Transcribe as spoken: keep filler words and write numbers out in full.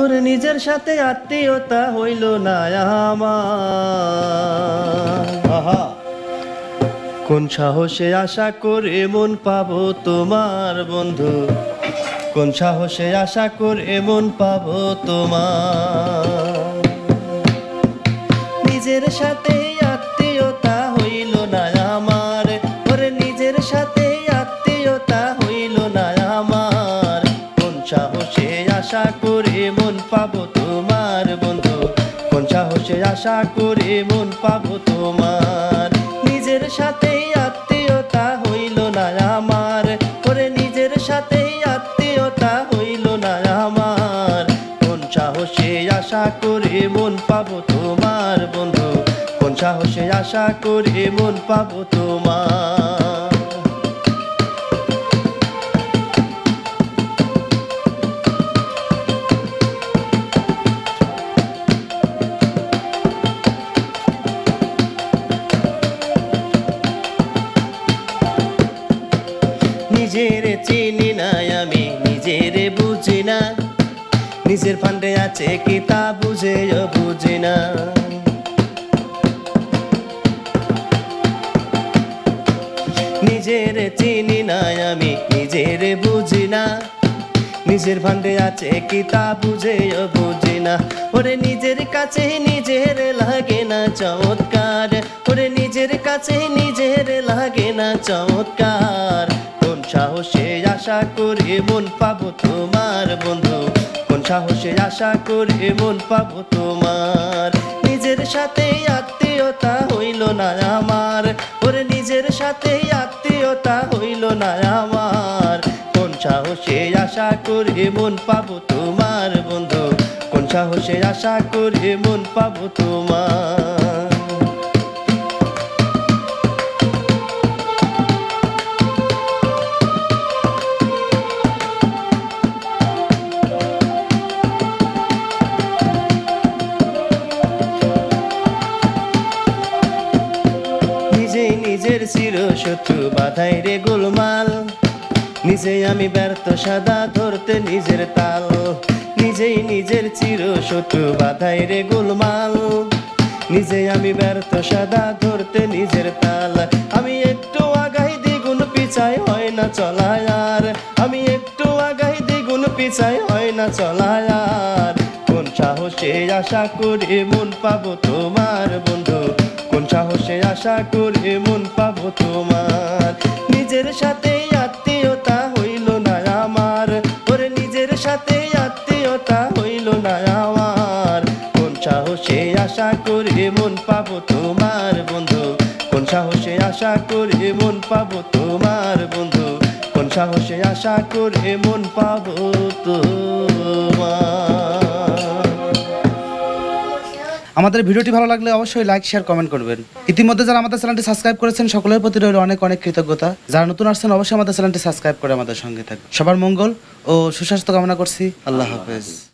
এখন নিজের সাথে আত্মীয়তা হইল না আমার, কোন সাহসে আশা করে মন পাবো তোমার বন্ধু, কোন সাহসে আশা করে মন পাবো তোমার। নিজের সাথে আত্মীয়তা হইল না আমার, ওরে নিজের সাথে আত্মীয়তা হইল না আমার, কোন সাহসে আশা করে মন পাবো তোমার বন্ধু, কোন সাহসে আশা করে মন পাবো তোমার। নিজের সাথে আত্মীয়তা হইল না আমার, ওরে নিজের সাথে আত্মীয়তা হইল না আমার, কোন সাহসে আশা করে মন পাবো তোমার বন্ধু, কোন সাহসে আশা করে মন পাবো তোমার। নিজেরে চিনি না আমি, নিজেরে বুঝি না, নিজের ফান্ডে আছে কি তা বুঝে বুঝি না। নিজেরে চিনি না আমি, নিজেরে বুঝি না, নিজের ফান্ডে আছে কি তা বুঝে বুঝি না। ওরে নিজের কাছে নিজের লাগে না চমৎকার, ওরে নিজের কাছে নিজের লাগে না চমৎকার, কোন সাহসে আশা করে মন পাবো তোমার বন্ধু, কোন সাহসে আশা করে মন পাবো তোমার। নিজের সাথে আত্মীয়তা হইল না আমার, ওরে নিজের সাথে আত্মীয়তা হইল না আমার, কোন সাহসে আশা করে মন পাবো তোমার বন্ধু, কোন সাহসে আশা করে মন পাবো তোমার। নিজের চির শত্রু বাধাই রে গোলমাল, নিজে আমি ব্যর্থ সাদা ধরতে নিজের তাল। নিজেই নিজের চির শত্রু বাধাই রে গোলমাল, নিজে আমি ব্যর্থ সাদা ধরতে নিজের তাল। আমি একটু আগাই দ্বিগুণ পিছাই হয় না চলায় আর, আমি একটু আগাই দ্বিগুণ পিছাই হয় না চলায় আর, কোন সাহসে আশা করে মন পাবো তোমার বন্ধু, কোন সাহসে আশা করে মন পাবো তোমার। নিজের সাথে আত্মীয়তা হইল না আমার, ওরে নিজের সাথে আত্মীয়তা হইল না আমার, কোন সাহসে আশা করে মন পাবো তোমার বন্ধু, কোন সাহসে আশা করে মন পাবো তোমার বন্ধু, কোন সাহসে আশা করে মন পাবো তোমার। আমাদের ভিডিওটি ভালো লাগলে অবশ্যই লাইক শেয়ার কমেন্ট করবেন। ইতিমধ্যে যারা আমাদের চ্যানেলটি সাবস্ক্রাইব করেছেন সকলের প্রতি রইল অনেক অনেক কৃতজ্ঞতা। যারা নতুন আসছেন অবশ্যই আমাদের চ্যানেলটি সাবস্ক্রাইব করে আমাদের সঙ্গে থাকবেন। সবার মঙ্গল ও সুস্বাস্থ্য কামনা করছি। আল্লাহ হাফেজ।